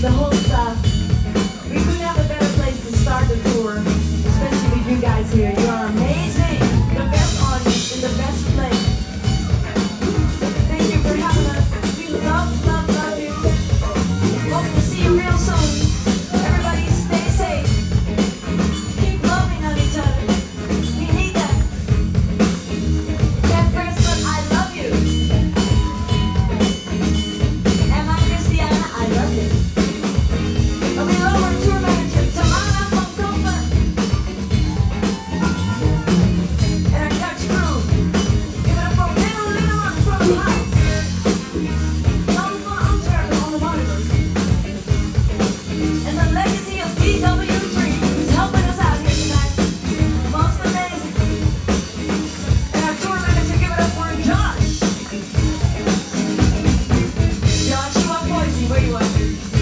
Ladies, the whole stuff. We couldn't have a better place to start the tour, especially with you guys here. You are amazing. The best audience in the best place. Thank you for having us. We love, love, love you. Hope to see you real soon. Everybody stay safe. Keep loving on each other. We need that. Ted Preston, I love you. Emma Christiana, I love you. And we love our tour manager, Tamara from Copa. And our Dutch crew. Give it up for little one from High. And the legacy of BW Dream is helping us out here tonight. Most amazing. And our tour manager, give it up for Josh. Joshua Boise, where you at?